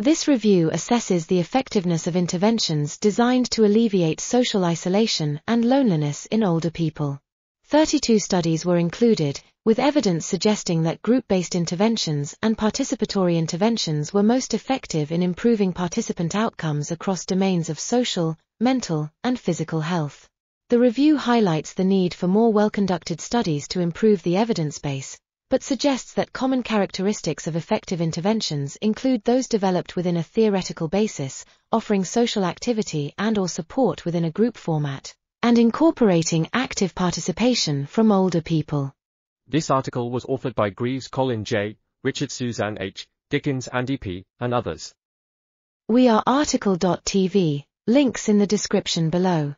This review assesses the effectiveness of interventions designed to alleviate social isolation and loneliness in older people. 32 studies were included, with evidence suggesting that group-based interventions and participatory interventions were most effective in improving participant outcomes across domains of social, mental, and physical health. The review highlights the need for more well-conducted studies to improve the evidence base, but suggests that common characteristics of effective interventions include those developed within a theoretical basis, offering social activity and/or support within a group format, and incorporating active participation from older people. This article was authored by Greaves Colin J., Richards Suzanne H., Dickens Andy P., and others. We are article.tv, links in the description below.